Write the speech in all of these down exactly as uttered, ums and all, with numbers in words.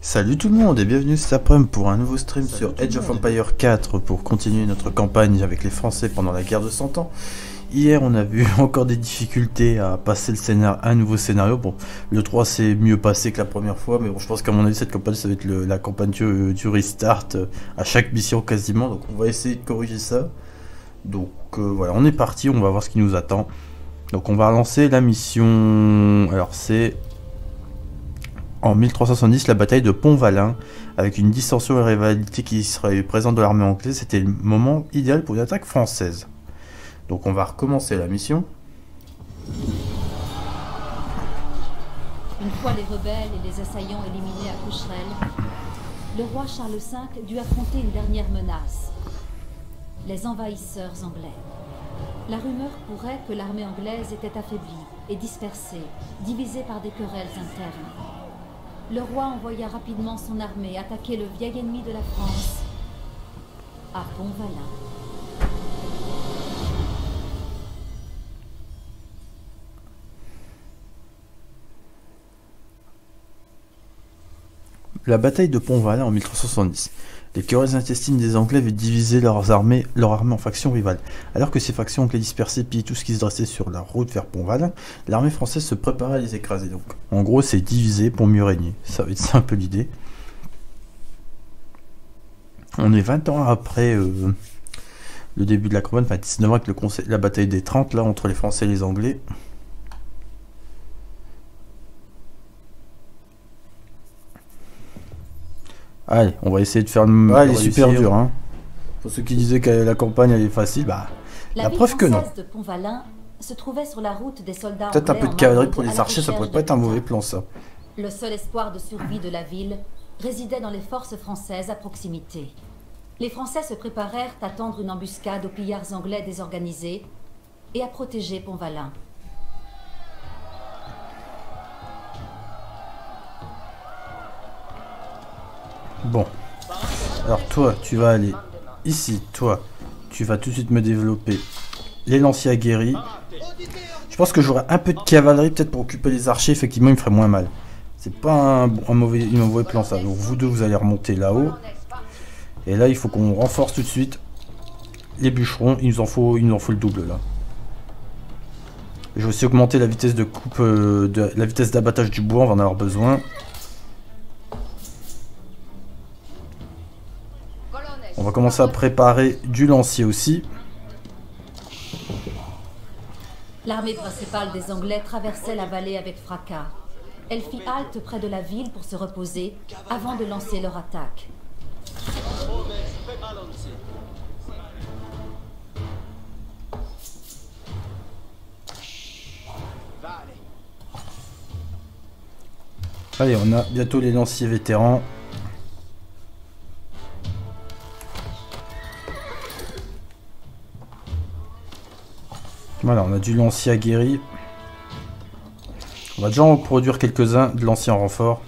Salut tout le monde et bienvenue cet après-midi pour un nouveau stream Salut sur Age of Empires quatre pour continuer notre campagne avec les Français pendant la guerre de cent ans. Hier on a vu encore des difficultés à passer le scénario, un nouveau scénario. Bon, le trois c'est mieux passé que la première fois, mais bon, je pense qu'à mon avis cette campagne ça va être le, la campagne du, du restart à chaque mission quasiment, donc on va essayer de corriger ça. Donc euh, voilà, on est parti, on va voir ce qui nous attend. Donc on va relancer la mission, alors c'est... En mille trois cent soixante-dix, la bataille de Pontvallain, avec une dissension et rivalité qui serait présente de l'armée anglaise, c'était le moment idéal pour une attaque française. Donc on va recommencer la mission. Une fois les rebelles et les assaillants éliminés à Coucherelle, le roi Charles cinq dut affronter une dernière menace, les envahisseurs anglais. La rumeur courait que l'armée anglaise était affaiblie et dispersée, divisée par des querelles internes. Le roi envoya rapidement son armée attaquer le vieil ennemi de la France, à Pontvallain. La bataille de Pontvallain en mille trois cent soixante-dix. Les querelles intestines des Anglais avaient divisé leurs armées, leur armée en factions rivales. Alors que ces factions anglaises dispersées pillaient tout ce qui se dressait sur la route vers Pontvallain, l'armée française se préparait à les écraser. Donc, en gros, c'est divisé pour mieux régner. Ça va être ça un peu l'idée. On est vingt ans après euh, le début de la campagne, enfin dix-neuf ans avec le conseil, la bataille des trente, là, entre les Français et les Anglais. Allez, on va essayer de faire le... Ah, elle est super dure, hein. Pour ceux qui disaient que la campagne allait facile, bah... La, la preuve que non. Peut-être un peu de cavalerie pour les archers, ça pourrait pas être un mauvais plan, ça. Le seul espoir de survie de la ville résidait dans les forces françaises à proximité. Les Français se préparèrent à tendre une embuscade aux pillards anglais désorganisés et à protéger Pontvallain. Bon, alors toi, tu vas aller ici, toi, tu vas tout de suite me développer les lanciers aguerris. Je pense que j'aurai un peu de cavalerie peut-être pour occuper les archers, effectivement il me ferait moins mal. C'est pas un, un, mauvais, un mauvais plan ça, donc vous deux vous allez remonter là-haut. Et là il faut qu'on renforce tout de suite les bûcherons, il nous en faut, il nous en faut le double là. Je vais aussi augmenter la vitesse de coupe, euh, de, la vitesse d'abattage du bois, on va en avoir besoin. On va commencer à préparer du lancier aussi. L'armée principale des Anglais traversait la vallée avec fracas. Elle fit halte près de la ville pour se reposer avant de lancer leur attaque. Allez, on a bientôt les lanciers vétérans. Voilà, on a du lancier aguerri. On va déjà en produire quelques-uns de lancier en renfort.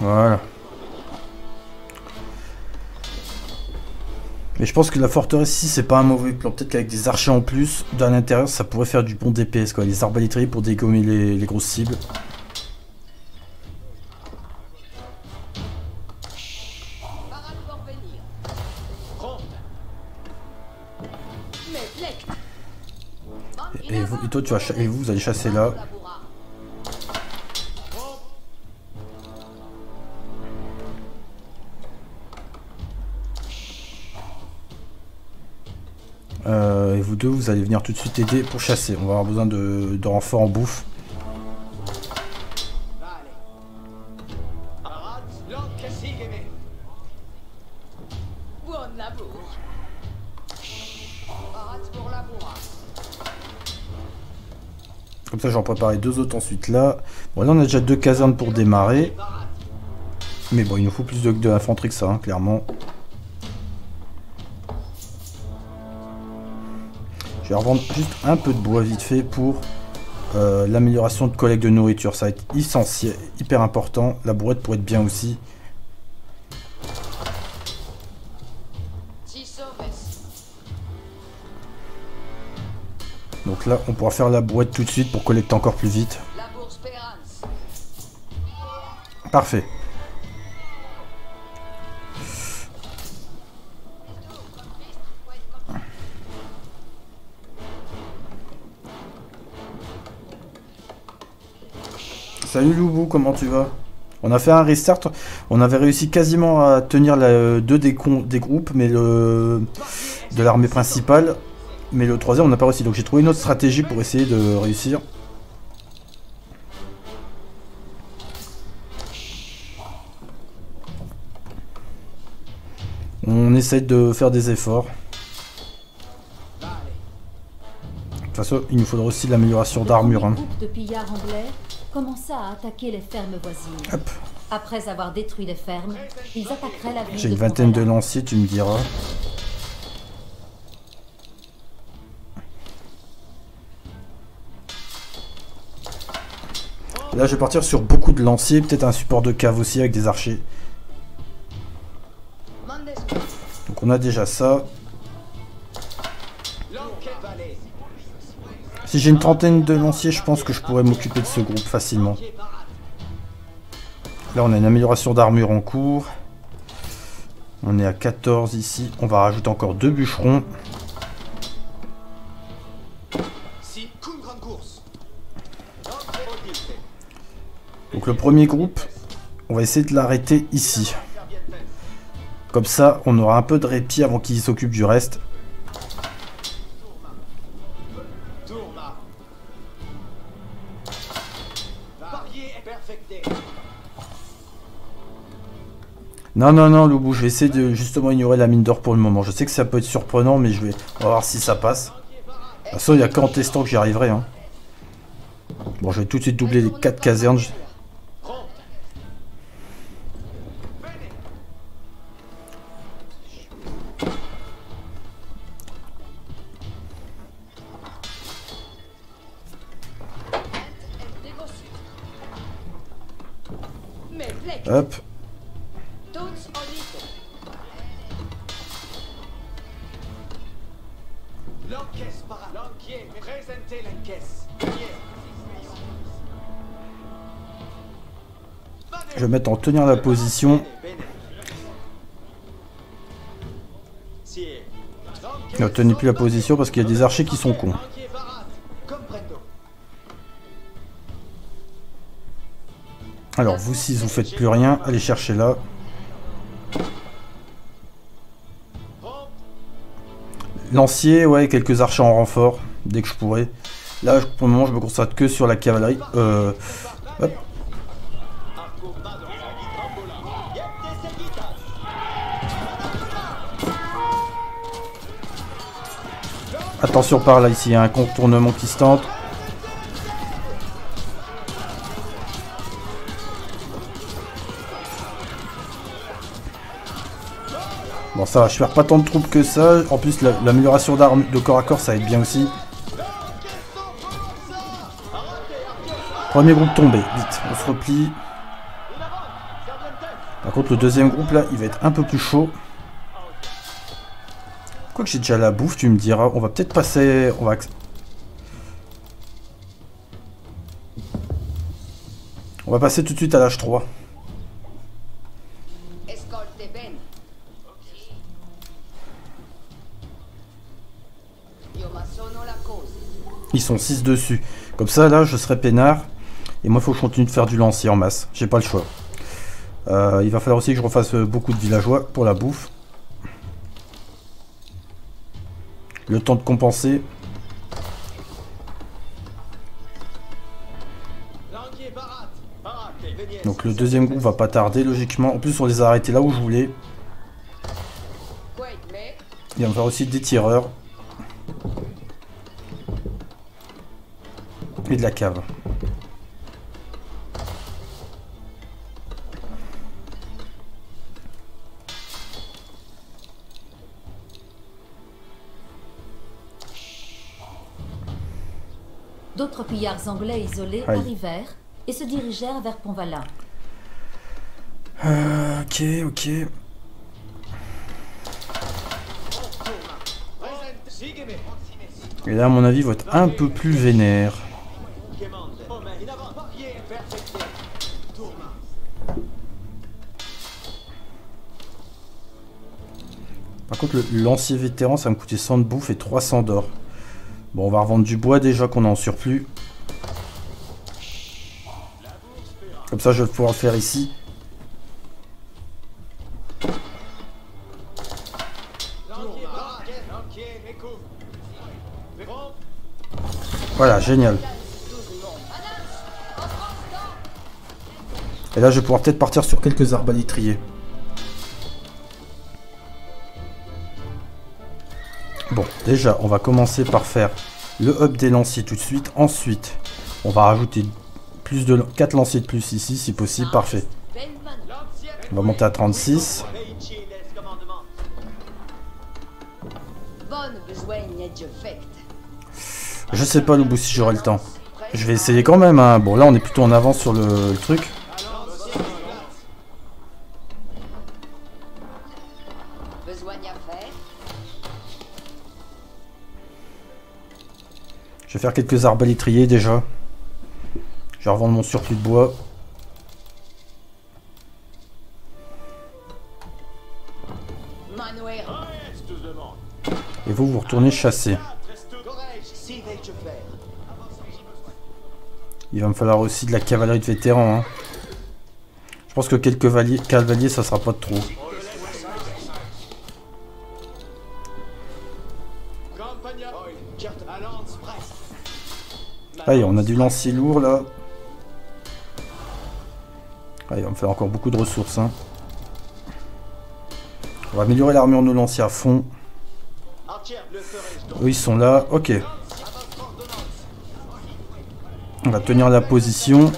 Voilà. Mais je pense que la forteresse ici c'est pas un mauvais plan, peut-être qu'avec des archers en plus, d'un l'intérieur ça pourrait faire du bon D P S quoi, les arbalétriers pour dégommer les, les grosses cibles. Et, et, vous, et toi tu vas et vous, vous allez chasser là. Euh, et vous deux, vous allez venir tout de suite aider pour chasser. On va avoir besoin de, de renforts en bouffe. Comme ça, j'en préparais deux autres ensuite là. Bon, là, on a déjà deux casernes pour démarrer. Mais bon, il nous faut plus de, de infanterie que ça, hein, clairement. Je vais revendre juste un peu de bois vite fait pour euh, l'amélioration de collecte de nourriture. Ça va être essentiel, hyper important. La bourrette pourrait être bien aussi. fait là on pourra faire la boîte tout de suite pour collecter encore plus vite. Parfait. Salut Loubou, comment tu vas? On a fait un restart, on avait réussi quasiment à tenir la, deux des, con, des groupes mais le, de l'armée principale, mais le troisième on n'a pas réussi, donc j'ai trouvé une autre stratégie pour essayer de réussir. On essaie de faire des efforts. De toute façon, il nous faudra aussi de l'amélioration d'armure. Hein. De pillards anglais commença à attaquer les fermes voisines. Hop. Après avoir détruit les fermes, ils attaqueraient la ville. J'ai une de vingtaine de lanciers, tu me diras. Là, je vais partir sur beaucoup de lanciers, peut-être un support de cave aussi avec des archers. Donc on a déjà ça. Si j'ai une trentaine de lanciers, je pense que je pourrais m'occuper de ce groupe facilement. Là on a une amélioration d'armure en cours. On est à quatorze ici. On va rajouter encore deux bûcherons. Donc le premier groupe, on va essayer de l'arrêter ici. Comme ça, on aura un peu de répit avant qu'ils s'occupent du reste. Non, non, non, Loubou, je vais essayer de justement ignorer la mine d'or pour le moment. Je sais que ça peut être surprenant, mais je vais on va voir si ça passe. De toute façon, il n'y a qu'en testant que j'y arriverai. Hein. Bon, je vais tout de suite doubler les quatre casernes. Hop. Je vais mettre en tenir la position. Ne tenez plus la position parce qu'il y a des archers qui sont cons. Alors vous six vous faites plus rien, allez chercher là. Lancier, ouais, quelques archers en renfort, dès que je pourrai. Là pour le moment je me concentre que sur la cavalerie. Euh, hop. Attention par là ici, il y a un contournement qui se tente. Bon ça va, je perds pas tant de troupes que ça, en plus l'amélioration d'armes de corps à corps ça aide bien aussi. Premier groupe tombé, vite, on se replie. Par contre le deuxième groupe là, il va être un peu plus chaud. Quoi que j'ai déjà la bouffe, tu me diras, on va peut-être passer... On va... on va passer tout de suite à l'âge trois. Ils sont six dessus. Comme ça, là, je serai peinard. Et moi, il faut que je continue de faire du lancier en masse. J'ai pas le choix. Euh, il va falloir aussi que je refasse beaucoup de villageois pour la bouffe. Le temps de compenser. Donc le deuxième groupe va pas tarder, logiquement. En plus, on les a arrêtés là où je voulais. Il va me faire aussi des tireurs. Et de la cave. D'autres pillards anglais isolés Aïe. arrivèrent et se dirigèrent vers Pontvallain. Euh, ok, ok. Et là, à mon avis, ils vont être un peu plus vénères. Par contre, le lancier vétéran, ça va me coûter cent de bouffe et trois cents d'or. Bon, on va revendre du bois déjà qu'on a en surplus. Comme ça, je vais pouvoir le faire ici. Voilà, génial. Et là, je vais pouvoir peut-être partir sur quelques arbalétriers. Bon, déjà, on va commencer par faire le hub des lanciers tout de suite. Ensuite, on va rajouter plus de quatre lanciers de plus ici, si possible. Parfait. On va monter à trente-six. Je sais pas, Loubou, si j'aurai le temps. Je vais essayer quand même. Hein. Bon, là, on est plutôt en avance sur le, le truc. Je vais faire quelques arbalétriers déjà. Je vais revendre mon surplus de bois. Et vous, vous retournez chasser. Il va me falloir aussi de la cavalerie de vétérans. Hein. Je pense que quelques cavaliers, ça sera pas de trop. Allez, on a du lancier lourd là. Allez, on me fait encore beaucoup de ressources. Hein. On va améliorer l'armure de nos lanciers à fond. Eux, ils sont là. Ok. On va tenir la position.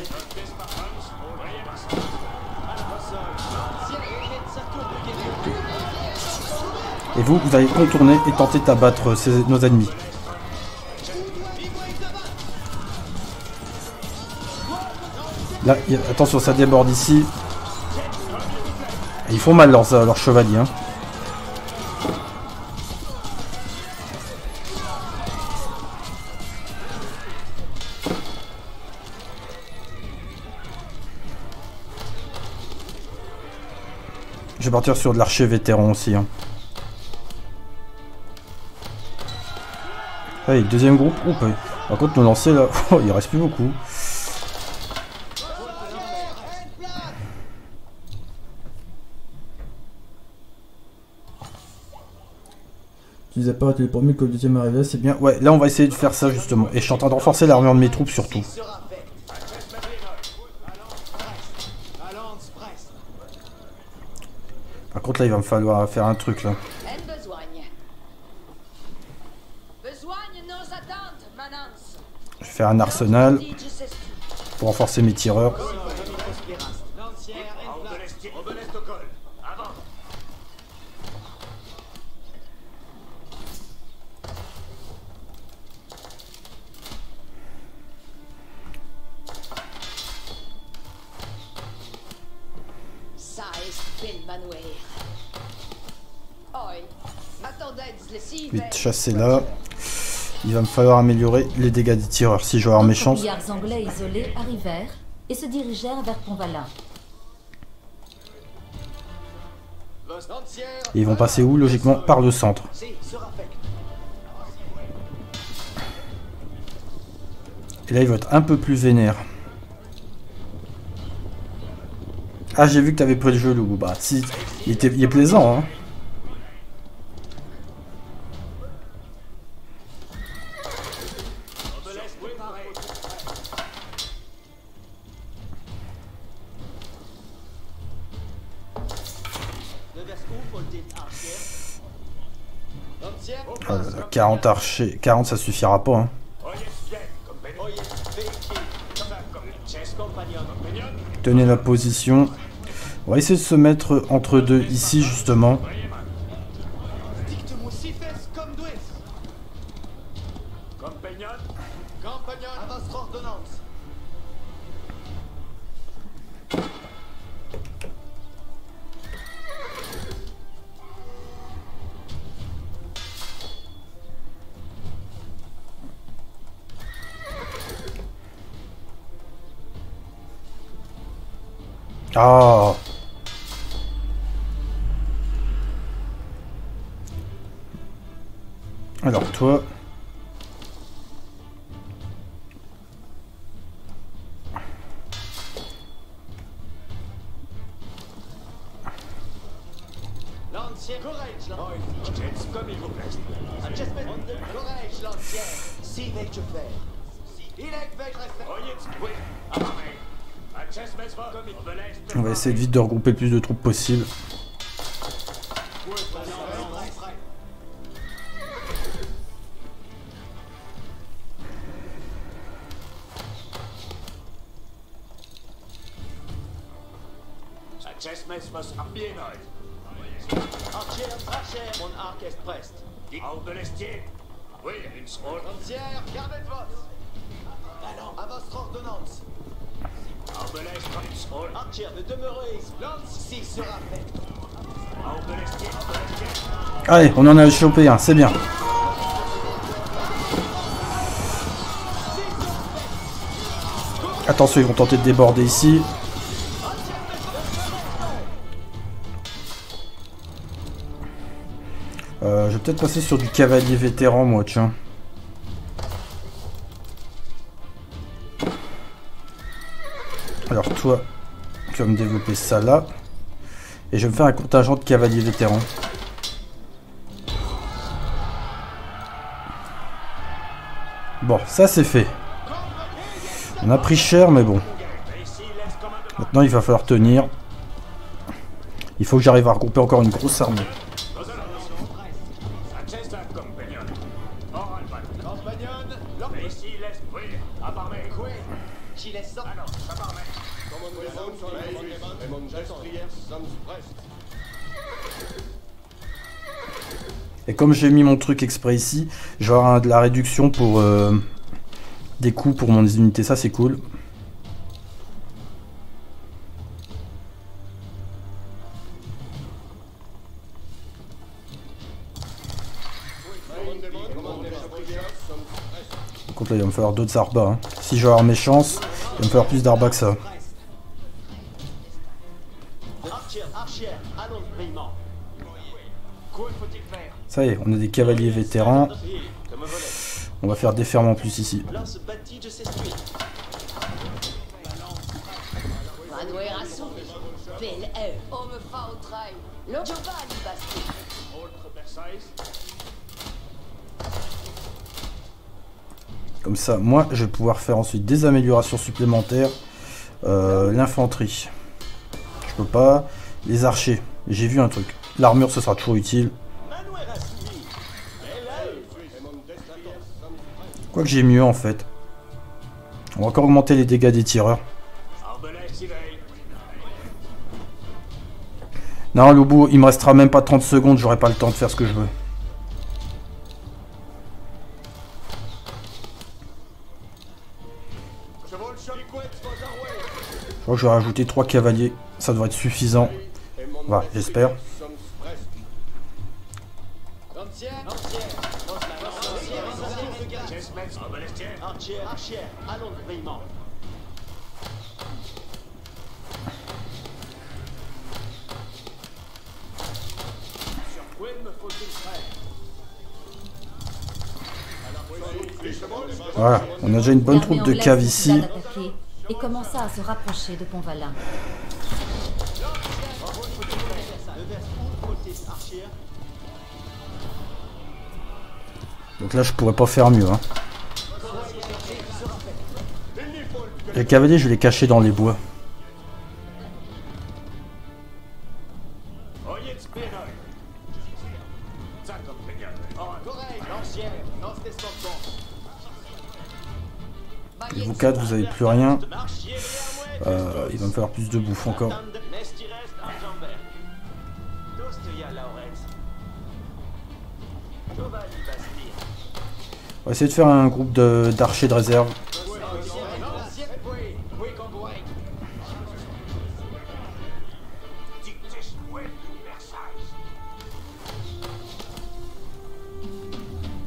Et vous, vous allez contourner et tenter d'abattre nos ennemis. Là, attention, ça déborde ici. Ils font mal leurs, leurs chevaliers. Hein. Je vais partir sur de l'archer vétéran aussi. Hein. Allez, deuxième groupe. Oh, par contre, nos lanciers là, oh, il reste plus beaucoup. Tu disais pas que le premier que le deuxième arrivait, c'est bien. Ouais, là on va essayer de faire ça justement. Et je suis en train de renforcer l'armure de mes troupes surtout. Par contre là il va me falloir faire un truc là. Je vais faire un arsenal pour renforcer mes tireurs. Vite chasser là. Il va me falloir améliorer les dégâts des tireurs si je veux avoir mes chances. Les courriers anglais isolés arrivèrent et se dirigèrent vers Pontvallain. Et ils vont passer où? Logiquement par le centre. Et là ils vont être un peu plus vénères. Ah, j'ai vu que t'avais pris le jeu, Loubou. Bah, si, il, était, il est plaisant, hein. Ah, quarante archers, quarante ça suffira pas, hein. Tenez la position. On va essayer de se mettre entre deux ici justement. Oh. Alors toi... On va essayer de vite de regrouper le plus de troupes possible. Allez, on en a chopé un, c'est bien. Attention, ils vont tenter de déborder ici. Euh, je vais peut-être passer sur du cavalier vétéran, moi, tiens. Alors toi, tu vas me développer ça là. Et je vais me faire un contingent de cavaliers vétérans. Bon, ça c'est fait. On a pris cher, mais bon. Maintenant, il va falloir tenir. Il faut que j'arrive à regrouper encore une grosse armée. Et comme j'ai mis mon truc exprès ici, je vais avoir de la réduction pour euh, des coûts pour mon unité, ça c'est cool. Par contre là il va me falloir d'autres arbas. Hein. Si je vais avoir mes chances, il va me falloir plus d'arbas que ça. Ça y est, on a des cavaliers vétérans. On va faire des fermes en plus ici. Comme ça, moi, je vais pouvoir faire ensuite des améliorations supplémentaires. Euh, L'infanterie. Je peux pas. Les archers. J'ai vu un truc. L'armure, ce sera toujours utile. Quoi que j'ai mieux en fait. On va encore augmenter les dégâts des tireurs. Non, le bout, il me restera même pas trente secondes, j'aurai pas le temps de faire ce que je veux. Je crois que je vais rajouter trois cavaliers, ça devrait être suffisant. Voilà, j'espère. Voilà, on a déjà une bonne troupe de caves ici. Et commença à se rapprocher de Pontvallain. Donc là, je pourrais pas faire mieux. Hein. Les cavaliers, je vais les cacher dans les bois. Et vous quatre, vous avez plus rien. Euh, il va me falloir plus de bouffe encore. On va essayer de faire un groupe d'archers de, de réserve.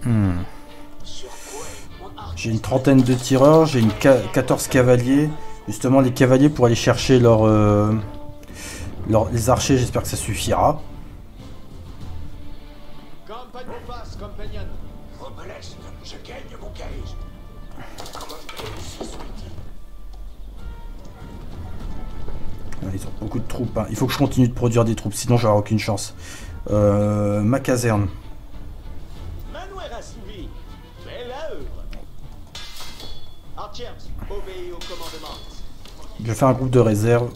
Hmm. J'ai une trentaine de tireurs, j'ai une ca quatorze cavaliers. Justement, les cavaliers pour aller chercher leur, euh, Alors, les archers, j'espère que ça suffira. Ils ont beaucoup de troupes. Hein. Il faut que je continue de produire des troupes, sinon j'aurai aucune chance. Euh, ma caserne. Je vais faire un groupe de réserve.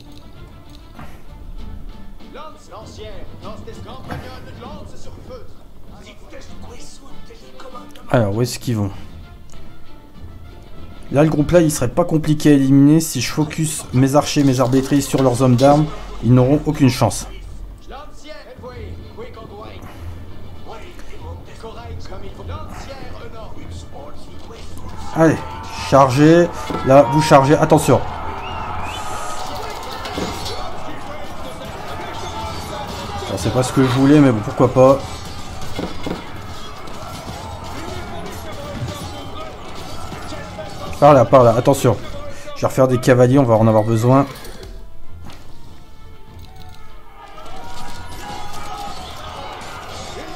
Alors, où est-ce qu'ils vont? Là, le groupe-là, il serait pas compliqué à éliminer. Si je focus mes archers, mes arbitriers sur leurs hommes d'armes, ils n'auront aucune chance. Allez, chargez. Là, vous chargez. Attention. Alors, c'est pas ce que je voulais, mais bon, pourquoi pas. Par là, par là, attention. Je vais refaire des cavaliers, on va en avoir besoin.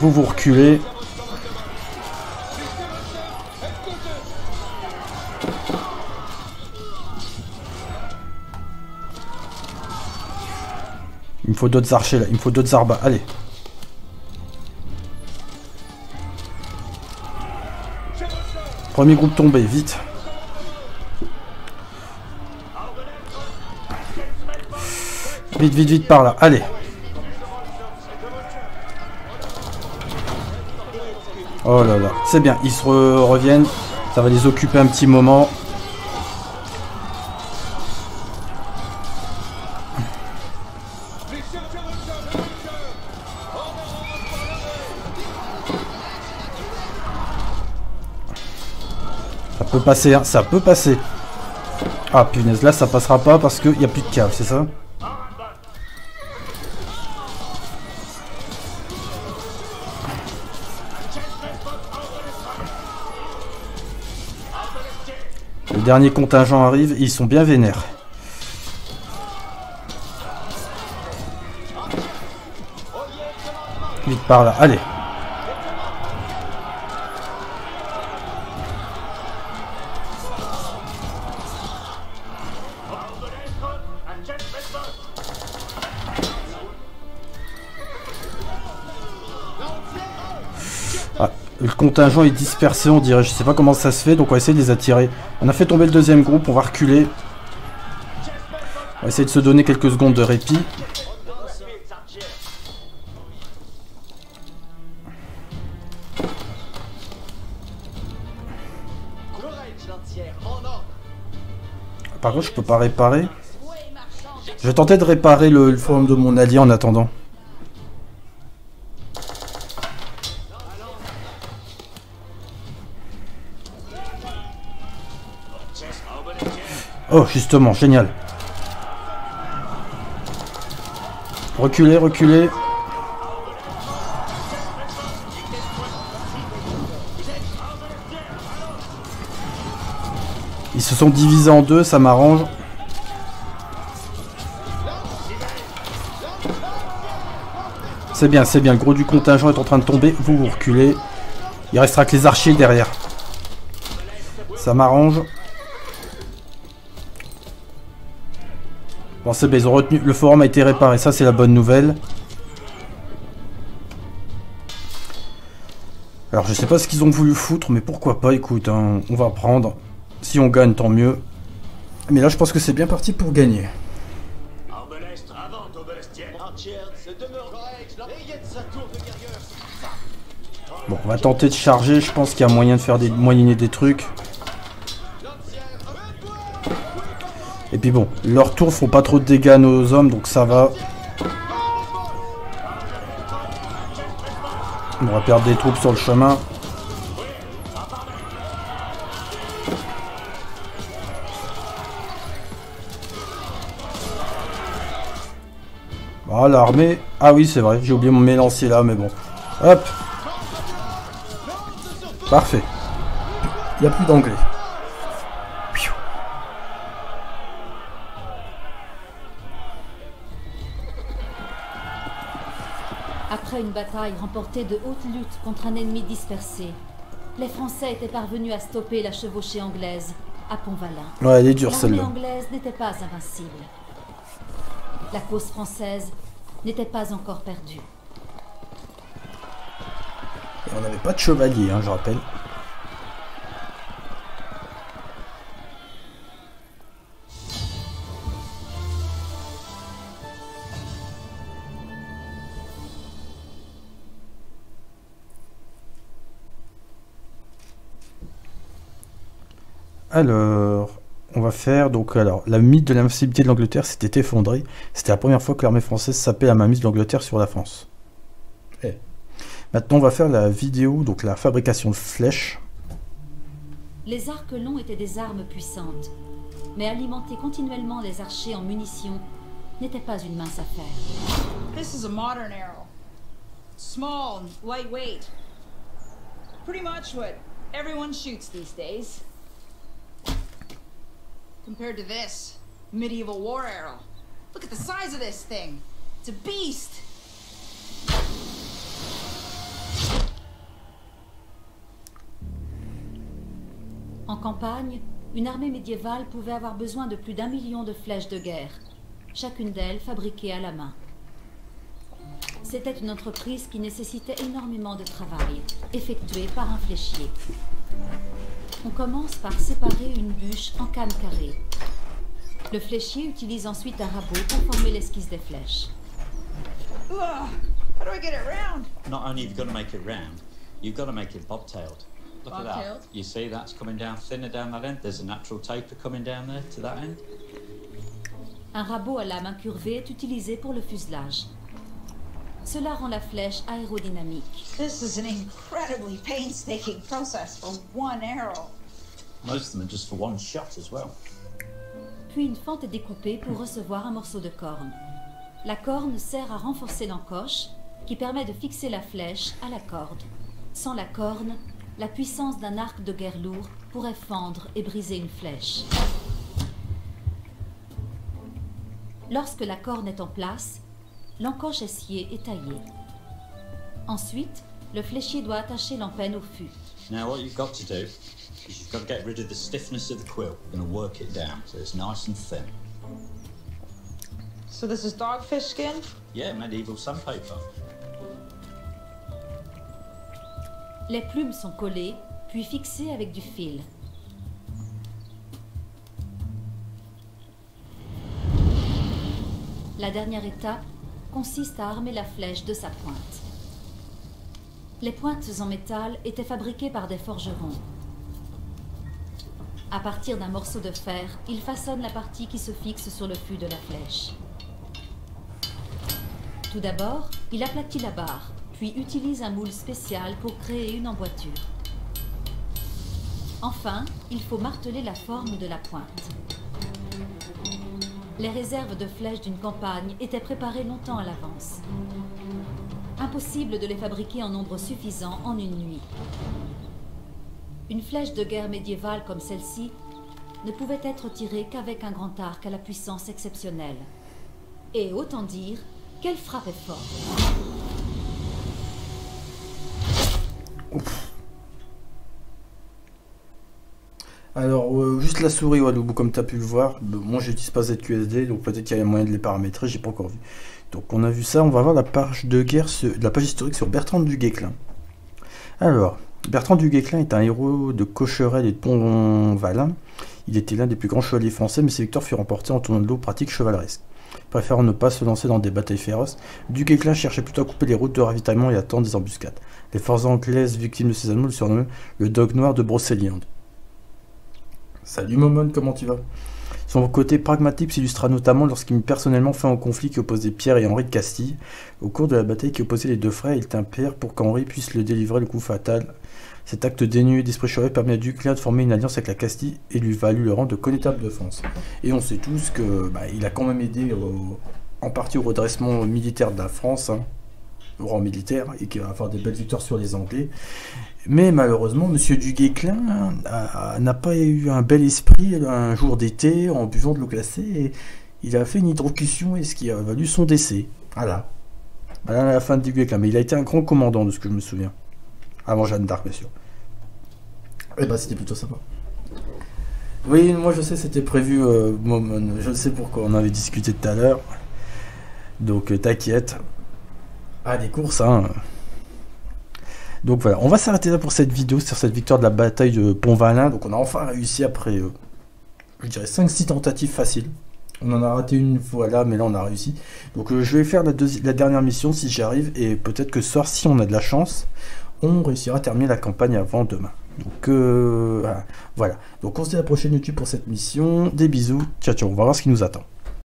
Vous vous reculez. Il me faut d'autres archers là, il me faut d'autres arbas, allez. Premier groupe tombé, vite. Vite, vite, vite, par là. Allez. Oh là là. C'est bien. Ils se re reviennent. Ça va les occuper un petit moment. Ça peut passer, hein. Ça peut passer. Ah, punaise. Là, ça passera pas parce qu'il n'y a plus de cave, c'est ça ? Le dernier contingent arrive, et ils sont bien vénères. Vite par là, allez. Le contingent est dispersé, on dirait. Je sais pas comment ça se fait, donc on va essayer de les attirer. On a fait tomber le deuxième groupe, on va reculer. On va essayer de se donner quelques secondes de répit. Par contre, je peux pas réparer. Je vais tenter de réparer le, le forum de mon allié en attendant. Oh, justement, génial. Reculez, reculez. Ils se sont divisés en deux, ça m'arrange. C'est bien, c'est bien. Le gros du contingent est en train de tomber. Vous, vous reculez. Il restera que les archers derrière. Ça m'arrange. Bon, c'est bien, ils ont retenu. Le forum a été réparé, ça c'est la bonne nouvelle. Alors je sais pas ce qu'ils ont voulu foutre, mais pourquoi pas, écoute, hein, on va prendre. Si on gagne, tant mieux. Mais là je pense que c'est bien parti pour gagner. Bon, on va tenter de charger, je pense qu'il y a moyen de faire des moyenner des trucs. Et puis bon, leurs tours font pas trop de dégâts à nos hommes, donc ça va. On va perdre des troupes sur le chemin. Ah, l'armée. Ah oui, c'est vrai, j'ai oublié mon mélancier là, mais bon. Hop. Parfait. Il n'y a plus d'anglais. Après une bataille remportée de haute lutte contre un ennemi dispersé, les Français étaient parvenus à stopper la chevauchée anglaise à Pontvallain. Ouais, elle est dure celle-là. L'armée anglaise n'était pas invincible. La cause française n'était pas encore perdue. Et on n'avait pas de chevalier, hein, je rappelle. Alors, on va faire donc alors la mythe de l'invincibilité de l'Angleterre s'était effondrée. C'était la première fois que l'armée française sapait la mainmise de l'Angleterre sur la France. Hey. Maintenant, on va faire la vidéo donc la fabrication de flèches. Les arcs longs étaient des armes puissantes, mais alimenter continuellement les archers en munitions n'était pas une mince affaire. This is a modern arrow, small, and lightweight, pretty much what everyone shoots these days. Compared to this medieval war arrow. Look at the size of this thing. It's a beast. En campagne, une armée médiévale pouvait avoir besoin de plus d'un million de flèches de guerre, chacune d'elles fabriquée à la main. C'était une entreprise qui nécessitait énormément de travail, effectué par un fléchier. On commence par séparer une bûche en cames carrées. Le fléchier utilise ensuite un rabot pour former l'esquisse des flèches. How do I get it round? Not only you've got to make it round, you've got to make it bobtailed. Look at that. You see that's coming down thinner down that end. There's a natural taper coming down there to that end. Un rabot à lame incurvée est utilisé pour le fuselage. Cela rend la flèche aérodynamique. This is an incredibly painstaking process for one arrow. Most of them are just for one shot as well. Puis une fente est découpée pour recevoir un morceau de corne. La corne sert à renforcer l'encoche, qui permet de fixer la flèche à la corde. Sans la corne, la puissance d'un arc de guerre lourd pourrait fendre et briser une flèche. Lorsque la corne est en place, l'encoche est sciée et taillée. Ensuite, le fléchier doit attacher l'empenne au fût. Now what you've got to do is you've got to get rid of the stiffness of the quill. You're going to work it down so it's nice and thin. So this is dogfish skin? Yeah, medieval sandpaper. Les plumes sont collées, puis fixées avec du fil. La dernière étape consiste à armer la flèche de sa pointe. Les pointes en métal étaient fabriquées par des forgerons. À partir d'un morceau de fer, ils façonnent la partie qui se fixe sur le fût de la flèche. Tout d'abord, il aplatit la barre, puis utilise un moule spécial pour créer une emboîture. Enfin, il faut marteler la forme de la pointe. Les réserves de flèches d'une campagne étaient préparées longtemps à l'avance. Impossible de les fabriquer en nombre suffisant en une nuit. Une flèche de guerre médiévale comme celle-ci ne pouvait être tirée qu'avec un grand arc à la puissance exceptionnelle. Et autant dire qu'elle frappait fort. Ouf. Alors, euh, juste la souris, ouais, au bout, comme tu as pu le voir. Moi, je n'utilise pas Z Q S D, donc peut-être qu'il y a moyen de les paramétrer, j'ai pas encore vu. Donc, on a vu ça, on va voir la page de guerre, sur, la page historique sur Bertrand Du Guesclin. Alors, Bertrand Du Guesclin est un héros de Coucherelle et de Pontvallain. Il était l'un des plus grands chevaliers français, mais ses victoires furent remportées en tournant de l'eau pratique chevaleresque. Préférant ne pas se lancer dans des batailles féroces, Du Guesclin cherchait plutôt à couper les routes de ravitaillement et à tendre des embuscades. Les forces anglaises victimes de ces Allemands le surnommaient le Dog Noir de Brocéliande. Salut Momon, comment tu vas? Son côté pragmatique s'illustra notamment lorsqu'il mit personnellement fin au conflit qui opposait Pierre et Henri de Castille. Au cours de la bataille qui opposait les deux frères, il tint Pierre pour qu'Henri puisse le délivrer le coup fatal. Cet acte dénué d'esprit chevaleresque permit à Du Guesclin de former une alliance avec la Castille et lui valut le rang de connétable de France. Et on sait tous que bah, il a quand même aidé au, en partie au redressement militaire de la France, hein, au rang militaire, et qui va avoir des belles victoires sur les Anglais. Mais malheureusement, Monsieur Du Guesclin n'a pas eu un bel esprit un jour d'été en buvant de l'eau glacée. Et il a fait une hydrocution et ce qui a valu son décès. Voilà. à la fin du Guesclin, mais il a été un grand commandant de ce que je me souviens. Avant Jeanne d'Arc, bien sûr. Eh ben, c'était plutôt sympa. Oui, moi je sais, c'était prévu, euh, je sais pourquoi, on avait discuté tout à l'heure. Donc euh, t'inquiète. Ah, des courses, hein. Donc voilà, on va s'arrêter là pour cette vidéo, sur cette victoire de la bataille de Pontvallain. Donc on a enfin réussi après, euh, je dirais, cinq six tentatives faciles. On en a raté une fois là, mais là on a réussi. Donc euh, je vais faire la, la dernière mission si j'y arrive, et peut-être que ce soir, si on a de la chance, on réussira à terminer la campagne avant demain. Donc euh, voilà. Donc on se dit à la prochaine YouTube pour cette mission. Des bisous, ciao ciao, on va voir ce qui nous attend.